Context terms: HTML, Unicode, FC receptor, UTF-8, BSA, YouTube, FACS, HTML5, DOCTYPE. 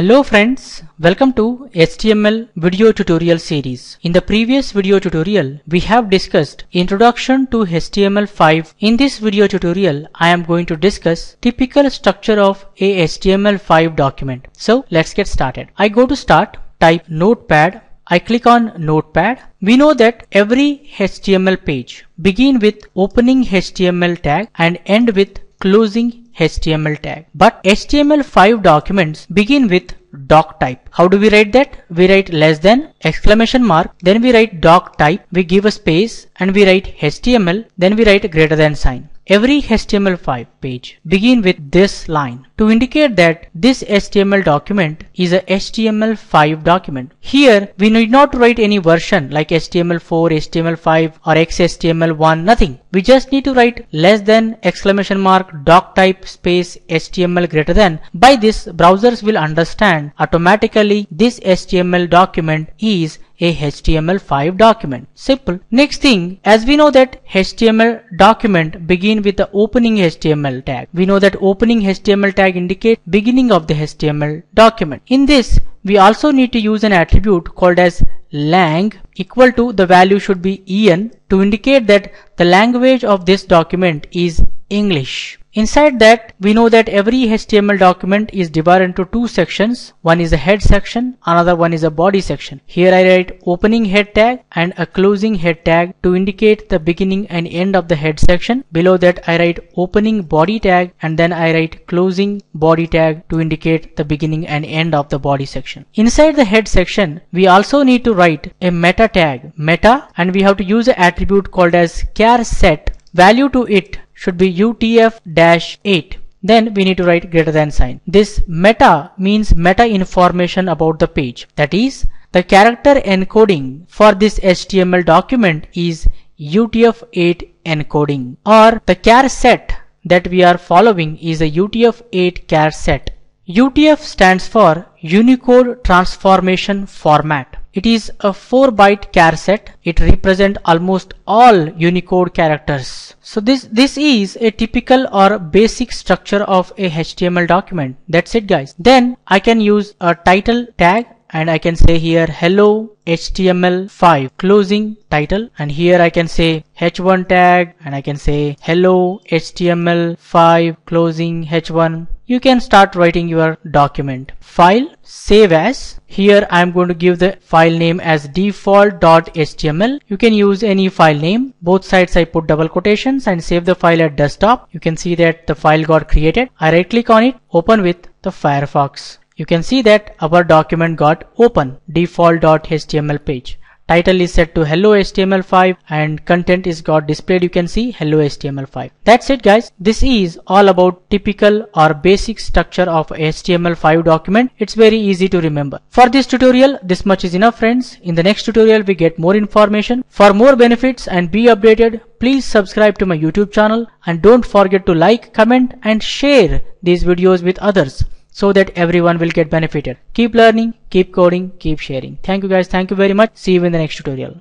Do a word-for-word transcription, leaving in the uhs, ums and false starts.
Hello friends, welcome to H T M L video tutorial series. In the previous video tutorial, we have discussed introduction to H T M L five. In this video tutorial, I am going to discuss typical structure of a H T M L five document. So let's get started. I go to start, type notepad, I click on notepad. We know that every H T M L page begin with opening H T M L tag and end with closing H T M L tag. But H T M L five documents begin with doc type. How do we write that? We write less than exclamation mark, then we write doc type, we give a space and we write H T M L, then we write greater than sign. Every H T M L five page begin with this line to indicate that this H T M L document is a H T M L five document. Here we need not write any version like H T M L four, H T M L five or X H T M L one, nothing. We just need to write less than exclamation mark doc type space H T M L greater than. By this, browsers will understand automatically this H T M L document is a H T M L five document. Simple. Next thing, as we know that H T M L document begin with the opening H T M L tag. We know that opening H T M L tag indicate beginning of the H T M L document. In this, we also need to use an attribute called as lang equal to, the value should be en, to indicate that the language of this document is English. Inside that, we know that every H T M L document is divided into two sections. One is a head section, another one is a body section. Here I write opening head tag and a closing head tag to indicate the beginning and end of the head section. Below that I write opening body tag and then I write closing body tag to indicate the beginning and end of the body section. Inside the head section, we also need to write a meta tag, meta, and we have to use an attribute called as char set. Value to it should be U T F dash eight. Then we need to write greater than sign. This meta means meta information about the page. That is, the character encoding for this H T M L document is U T F eight encoding, or the char set that we are following is a U T F eight char set. U T F stands for Unicode Transformation Format. It is a four byte char set. It represents almost all Unicode characters. So this, this is a typical or basic structure of a H T M L document. That's it guys. Then I can use a title tag and I can say here hello H T M L five closing title, and here I can say H one tag and I can say hello H T M L five closing H one. You can start writing your document. File, save as. Here I am going to give the file name as default dot H T M L. You can use any file name. Both sides I put double quotations and save the file at desktop. You can see that the file got created. I right click on it, open with the Firefox. You can see that our document got open, default dot H T M L page. Title is set to hello H T M L five and content is got displayed. You can see hello H T M L five. That's it guys. This is all about typical or basic structure of H T M L five document. It's very easy to remember. For this tutorial, this much is enough friends. In the next tutorial, we get more information. For more benefits and be updated, please subscribe to my YouTube channel and don't forget to like, comment and share these videos with others, so that everyone will get benefited. Keep learning, keep coding, keep sharing. Thank you guys. Thank you very much. See you in the next tutorial.